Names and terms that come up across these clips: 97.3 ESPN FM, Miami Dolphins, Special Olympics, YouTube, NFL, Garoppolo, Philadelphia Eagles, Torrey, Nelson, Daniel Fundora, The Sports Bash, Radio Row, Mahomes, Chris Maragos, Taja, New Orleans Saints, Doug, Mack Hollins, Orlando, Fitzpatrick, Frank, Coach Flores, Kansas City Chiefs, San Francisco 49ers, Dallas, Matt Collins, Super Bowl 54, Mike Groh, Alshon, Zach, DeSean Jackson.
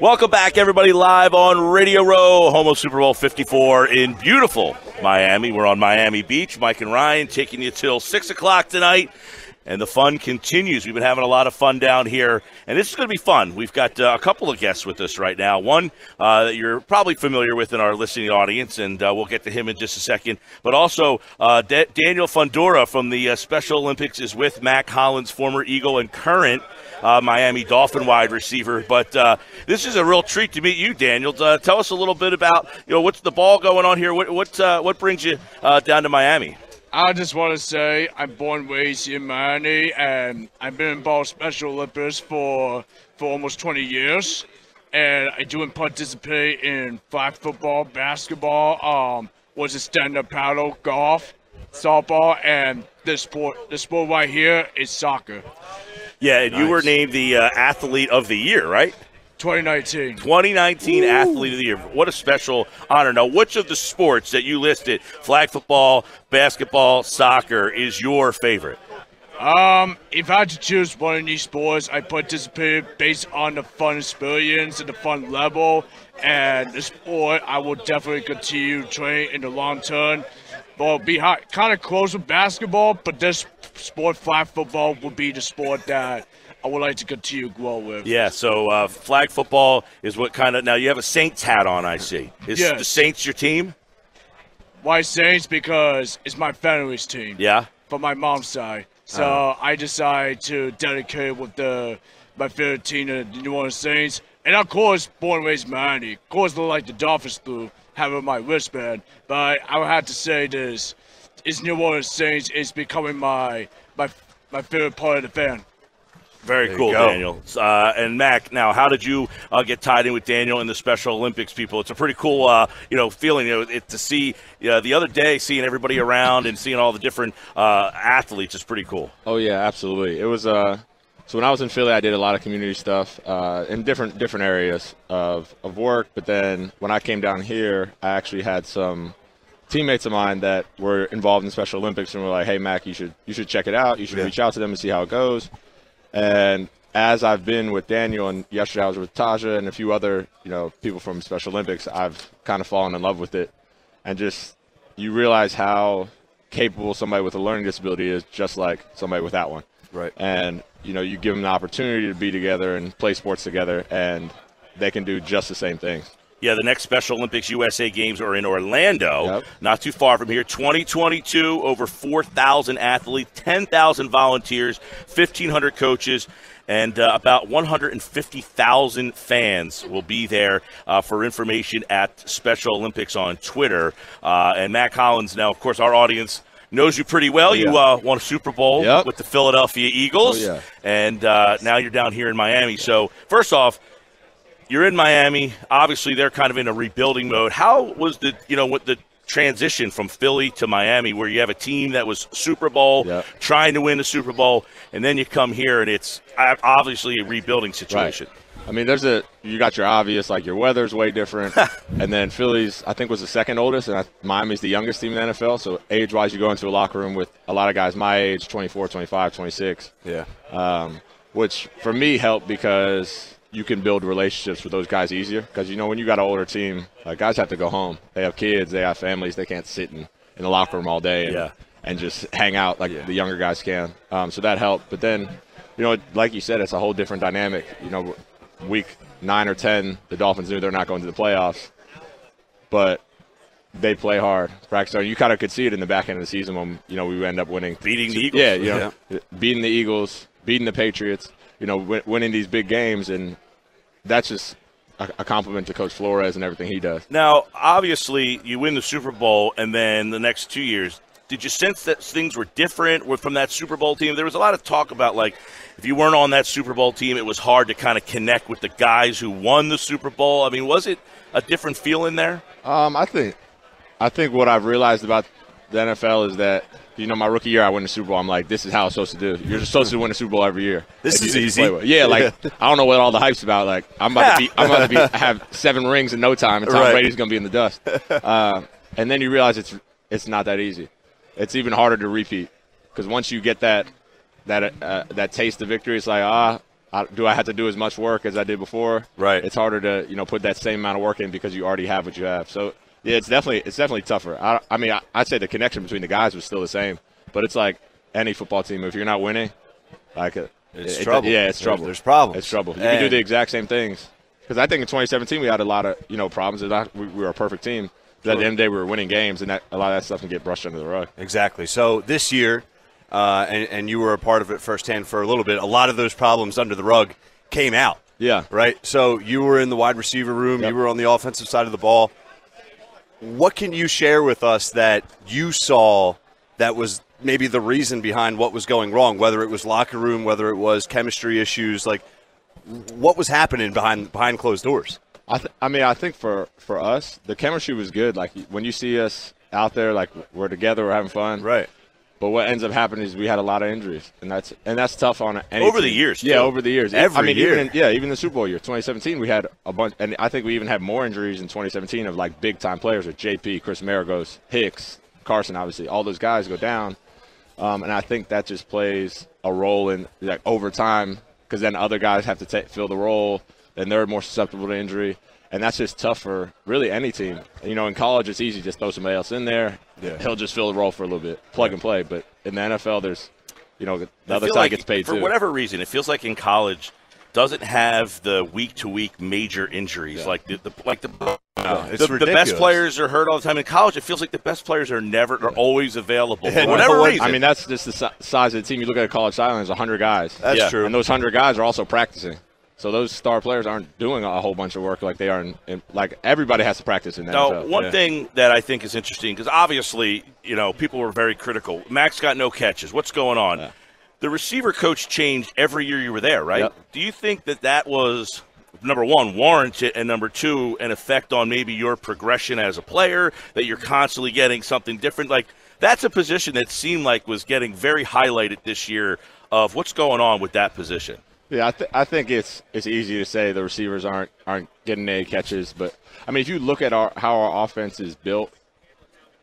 Welcome back, everybody, live on Radio Row, home of Super Bowl 54 in beautiful Miami. We're on Miami Beach. Mike and Ryan taking you till 6 o'clock tonight, and the fun continues. We've been having a lot of fun down here, and this is going to be fun. We've got a couple of guests with us right now. One that you're probably familiar with in our listening audience, and we'll get to him in just a second. But also, Daniel Fundora from the Special Olympics is with Mack Hollins, former Eagle and current Miami Dolphin wide receiver. But this is a real treat to meet you, Daniel. Tell us a little bit about, you know, what's the ball going on here? What brings you down to Miami? I just want to say I'm born and raised in Miami, and I've been involved in Special Olympics for almost 20 years. And I do participate in flag football, basketball, what's it, stand-up paddle, golf, softball, and this sport right here is soccer. Yeah, and nice. You were named the Athlete of the Year, right? 2019. 2019 Ooh. Athlete of the Year. What a special honor. Now, which of the sports that you listed, flag football, basketball, soccer, is your favorite? If I had to choose one of these sports, I participated based on the fun experience and the fun level. And this sport, I will definitely continue training in the long term. Well, be kind of close with basketball, but this sport, flag football, will be the sport that I would like to continue to grow with. Yeah, so flag football is what kind of – now you have a Saints hat on, I see. Is yes. the Saints your team? Why Saints? Because it's my family's team. Yeah? From my mom's side. So I decided to dedicate with my favorite team, the New Orleans Saints. And, of course, born and raised Miami. Of course, look like the Dolphins blue having my wristband. But I would have to say this. It's New Orleans Saints is becoming my favorite part of the fan. Very there cool, Daniel. And Mac, now, how did you get tied in with Daniel and the Special Olympics people? It's a pretty cool, you know, feeling, you know, to see the other day, seeing everybody around and seeing all the different athletes is pretty cool. Oh yeah, absolutely. It was so when I was in Philly, I did a lot of community stuff in different areas of work. But then when I came down here, I actually had some teammates of mine that were involved in Special Olympics and were like, "Hey, Mac, you should check it out. You should reach out to them and see how it goes." And as I've been with Daniel, and yesterday I was with Taja and a few other, you know, people from Special Olympics, I've kind of fallen in love with it. And just you realize how capable somebody with a learning disability is, just like somebody without one. Right. And, you know, you give them the opportunity to be together and play sports together, and they can do just the same things. Yeah, the next Special Olympics USA Games are in Orlando, not too far from here. 2022, over 4,000 athletes, 10,000 volunteers, 1,500 coaches, and about 150,000 fans will be there for information at Special Olympics on Twitter. And Matt Collins, now, of course, our audience knows you pretty well. You won a Super Bowl with the Philadelphia Eagles, and now you're down here in Miami. So, first off, you're in Miami. Obviously, they're kind of in a rebuilding mode. How was the, you know, what the transition from Philly to Miami, where you have a team that was Super Bowl, trying to win the Super Bowl, and then you come here and it's obviously a rebuilding situation. Right. I mean, you got your obvious, like your weather's way different, and then Philly's I think was the second oldest, and Miami's the youngest team in the NFL. So age-wise, you go into a locker room with a lot of guys my age, 24, 25, 26. Yeah. Which for me helped because you can build relationships with those guys easier because, you know, when you got an older team, guys have to go home. They have kids. They have families. They can't sit in the locker room all day and just hang out like the younger guys can. So that helped. But then, you know, like you said, it's a whole different dynamic. You know, week 9 or 10, the Dolphins knew they're not going to the playoffs. But they play hard. Practice hard. You kind of could see it in the back end of the season when, you know, we end up winning. Beating the Eagles. Yeah, you know, beating the Eagles, beating the Patriots. You know, winning these big games, and that's just a compliment to Coach Flores and everything he does. Now, obviously, you win the Super Bowl, and then the next 2 years, did you sense that things were different from that Super Bowl team? There was a lot of talk about, like, if you weren't on that Super Bowl team, it was hard to kind of connect with the guys who won the Super Bowl. I mean, was it a different feeling there? I think what I've realized about the NFL is that, you know, my rookie year I win the Super Bowl. I'm like, this is how it's supposed to do. You're just supposed to win the Super Bowl every year. This is easy. Yeah, like I don't know what all the hype's about. Like I'm about to have 7 rings in no time, and Tom Brady's gonna be in the dust. And then you realize it's not that easy. It's even harder to repeat because once you get that taste of victory, it's like do I have to do as much work as I did before? Right. It's harder to, you know, put that same amount of work in because you already have what you have. So yeah, it's definitely tougher. I'd say the connection between the guys was still the same, but it's like any football team. If you're not winning, like it's trouble. Yeah, it's trouble. There's problems. It's trouble. You can do the exact same things. Because I think in 2017 we had a lot of, you know, problems. We were a perfect team. But at the end of the day, we were winning games, and a lot of that stuff can get brushed under the rug. Exactly. So this year, and you were a part of it firsthand for a little bit, a lot of those problems under the rug came out. Yeah. Right? So you were in the wide receiver room. Yep. You were on the offensive side of the ball. What can you share with us that you saw that was maybe the reason behind what was going wrong, whether it was locker room, whether it was chemistry issues? Like, what was happening behind closed doors? I think for us, the chemistry was good. Like, when you see us out there, like, we're together, we're having fun. Right. But what ends up happening is we had a lot of injuries, and that's tough on any over team. The years. Yeah, too. Over the years. Every year. Even the Super Bowl year, 2017, we had a bunch, and I think we even had more injuries in 2017 of, like, big-time players with JP, Chris Maragos, Hicks, Carson, obviously. All those guys go down, and I think that just plays a role in, like, over time, because then other guys have to fill the role, and they're more susceptible to injury, and that's just tough for really any team. You know, in college it's easy, just throw somebody else in there. Yeah. He'll just fill the role for a little bit, plug and play. But in the NFL, there's, you know, the other side gets paid too. For whatever reason, it feels like in college doesn't have the week-to-week major injuries. Yeah. The best players are hurt all the time. In college, it feels like the best players are always available. For whatever reason. I mean, that's just the size of the team. You look at a college sideline, there's 100 guys. That's true. And those 100 guys are also practicing. So those star players aren't doing a whole bunch of work like they are. Like, everybody has to practice in that. Now, one thing that I think is interesting, because obviously, you know, people were very critical. Mack's got no catches. What's going on? Yeah. The receiver coach changed every year you were there, right? Yep. Do you think that was, number one, warranted, and number two, an effect on maybe your progression as a player, that you're constantly getting something different? Like, that's a position that seemed like was getting very highlighted this year of what's going on with that position. Yeah, I think it's easy to say the receivers aren't getting any catches, but I mean, if you look at how our offense is built,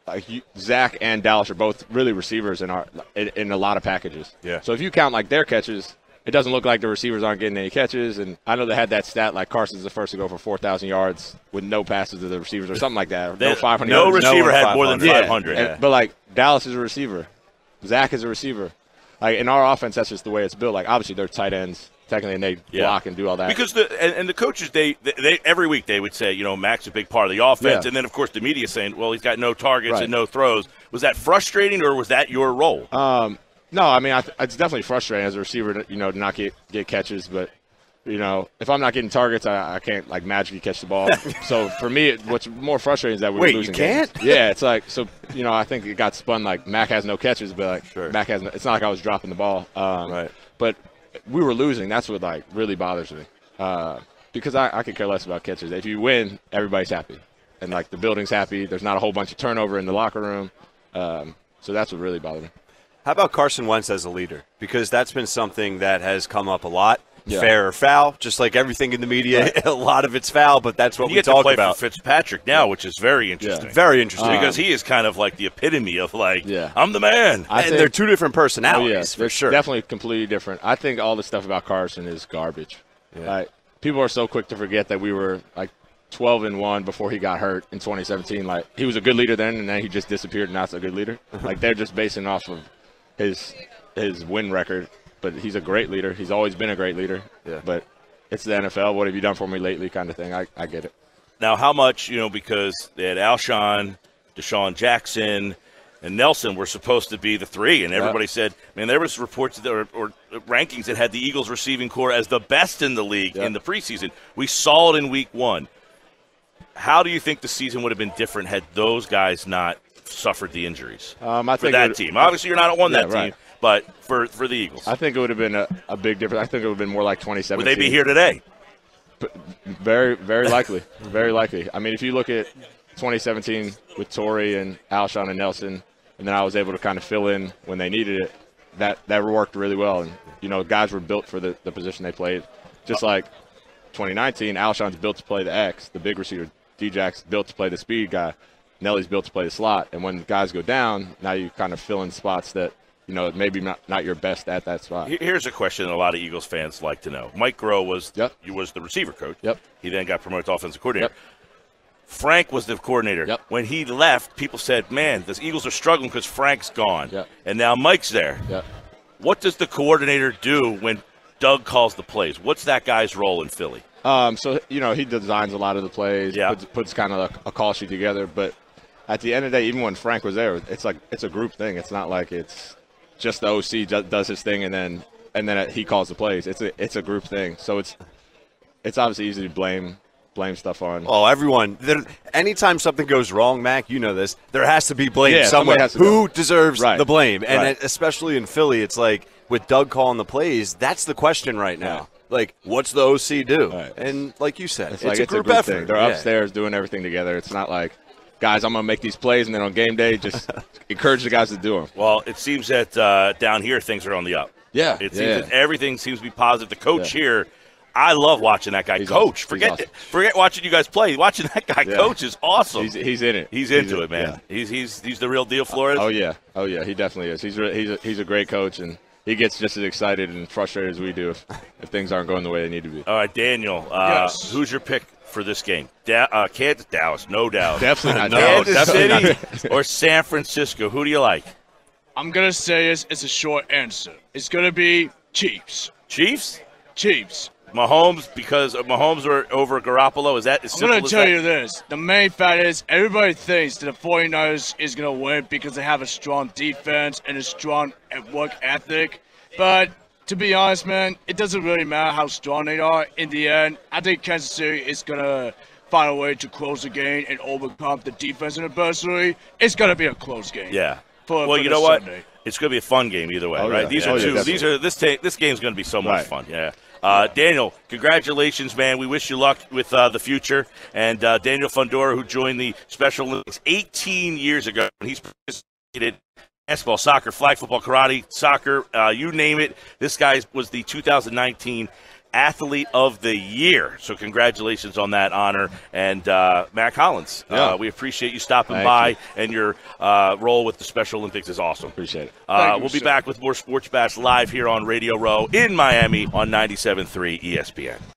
like Zach and Dallas are both really receivers in a lot of packages. Yeah. So if you count like their catches, it doesn't look like the receivers aren't getting any catches. And I know they had that stat like Carson's the first to go for 4,000 yards with no passes to the receivers or something like that. Or no 500. No receiver had more than 500. Yeah. Yeah. But like Dallas is a receiver, Zach is a receiver. Like in our offense, that's just the way it's built. Like obviously they're tight ends. Technically, and they block and do all that. Because the coaches, they every week they would say, you know, Mack's a big part of the offense. Yeah. And then, of course, the media saying, well, he's got no targets and no throws. Was that frustrating or was that your role? No, I mean, it's definitely frustrating as a receiver to, you know, not get catches. But, you know, if I'm not getting targets, I can't, like, magically catch the ball. So, for me, what's more frustrating is that we're losing games. Wait, you can't? Yeah, it's like, so, you know, I think it got spun like Mack has no catches, but, like, Mack has no – it's not like I was dropping the ball. But – we were losing. That's what, like, really bothers me because I could care less about catches. If you win, everybody's happy, and, like, the building's happy. There's not a whole bunch of turnover in the locker room. So that's what really bothered me. How about Carson Wentz as a leader? Because that's been something that has come up a lot. Yeah. Fair or foul, just like everything in the media, a lot of it's foul, but that's what we talk about. You get to play for Fitzpatrick now, which is very interesting. Yeah. Very interesting. Because he is kind of like the epitome of like, I'm the man. I think they're two different personalities for sure. Definitely completely different. I think all the stuff about Carson is garbage. Yeah. Like, people are so quick to forget that we were like 12-1 before he got hurt in 2017. Like, he was a good leader then, and then he just disappeared and not so good leader. Like, they're just basing off of his win record. But he's a great leader. He's always been a great leader. Yeah. But it's the NFL. What have you done for me lately kind of thing. I get it. Now, how much, you know, because they had Alshon, DeSean Jackson, and Nelson were supposed to be the three, and everybody said, man, there was reports or rankings that had the Eagles receiving core as the best in the league in the preseason. We saw it in week one. How do you think the season would have been different had those guys not suffered the injuries for that team? Obviously, you're not on that team. But for the Eagles. I think it would have been a big difference. I think it would have been more like 2017. Would they be here today? Very, very likely. Very likely. I mean, if you look at 2017 with Torrey and Alshon and Nelson, and then I was able to kind of fill in when they needed it, that worked really well. And, you know, guys were built for the position they played. Just like 2019, Alshon's built to play the X, the big receiver. DJ's built to play the speed guy. Nelly's built to play the slot. And when guys go down, now you kind of fill in spots that – you know, maybe not your best at that spot. Here's a question a lot of Eagles fans like to know. Mike Groh was the receiver coach. Yep. He then got promoted to offensive coordinator. Yep. Frank was the coordinator. Yep. When he left, people said, man, the Eagles are struggling because Frank's gone. Yep. And now Mike's there. Yep. What does the coordinator do when Doug calls the plays? What's that guy's role in Philly? So, you know, he designs a lot of the plays, yep. puts kind of a call sheet together. But at the end of the day, even when Frank was there, it's like it's a group thing. It's not like it's just the OC does his thing and then he calls the plays. It's a group thing. So it's obviously easy to blame stuff on. Oh, everyone. Anytime something goes wrong, Mac, you know this, there has to be blame somewhere. Who deserves the blame? And especially in Philly, it's like with Doug calling the plays, that's the question right now. Right. Like, what's the OC do? Right. And like you said, it's a group effort. Thing. They're upstairs doing everything together. It's not like, guys, I'm going to make these plays, and then on game day, just encourage the guys to do them. Well, it seems that down here things are on the up. Yeah. It seems that everything seems to be positive. The coach here, I love watching that guy coach. Awesome. Forget watching you guys play. Watching that guy coach is awesome. He's in it. He's into it, man. Yeah. He's the real deal, Flores. Oh yeah, he definitely is. He's a great coach, and he gets just as excited and frustrated as we do if things aren't going the way they need to be. All right, Daniel, who's your pick for this game? Dallas, no doubt. Definitely not. Kansas City or San Francisco. Who do you like? I'm gonna say it's a short answer. It's gonna be Chiefs. Chiefs? Chiefs. Mahomes, because Mahomes are over Garoppolo, is that as simple as that? I'm going to tell you this. The main fact is everybody thinks that the 49ers is going to win because they have a strong defense and a strong work ethic. But to be honest, man, it doesn't really matter how strong they are. In the end, I think Kansas City is going to find a way to close the game and overcome the defense adversary. It's going to be a close game. Yeah. Well, you know what? It's going to be a fun game either way, right? These are two. These are this game's going to be so much fun. Yeah. Daniel, congratulations, man. We wish you luck with the future. And Daniel Fundora, who joined the Special Olympics 18 years ago, and he's participated in basketball, soccer, flag football, karate, soccer, you name it. This guy was the 2019 Athlete of the Year. So congratulations on that honor. And Mack Hollins, we appreciate you stopping by. And your role with the Special Olympics is awesome. Appreciate it. We'll be back with more Sports Bash live here on Radio Row in Miami on 97.3 ESPN.